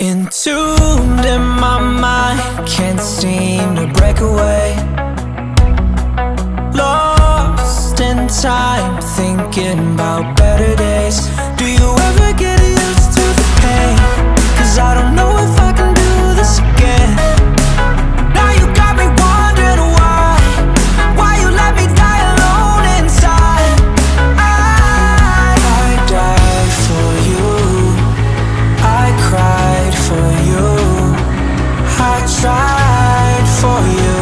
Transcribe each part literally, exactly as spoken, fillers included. Entombed in my mind, can't seem to break away. Lost in time, thinking about better days. Do you ever get used to the pain? 'Cause I don't know if I can do this again. Now you got me wondering why, why you let me die alone inside. I, I died for you, I cried for you, I tried for you.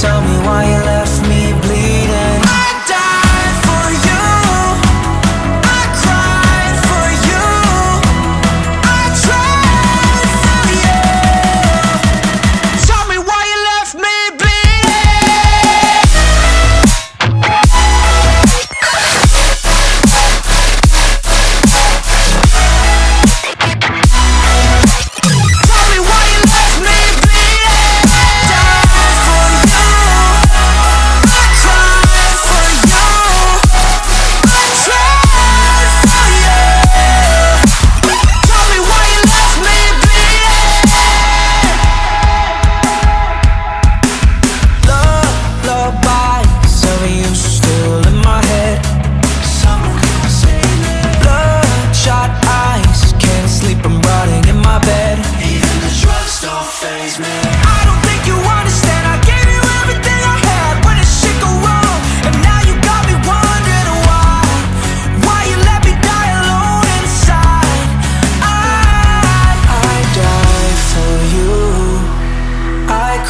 Tell me why you left me bleeding.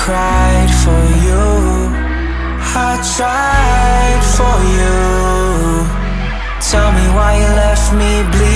Cried for you, I tried for you. Tell me why you left me bleeding.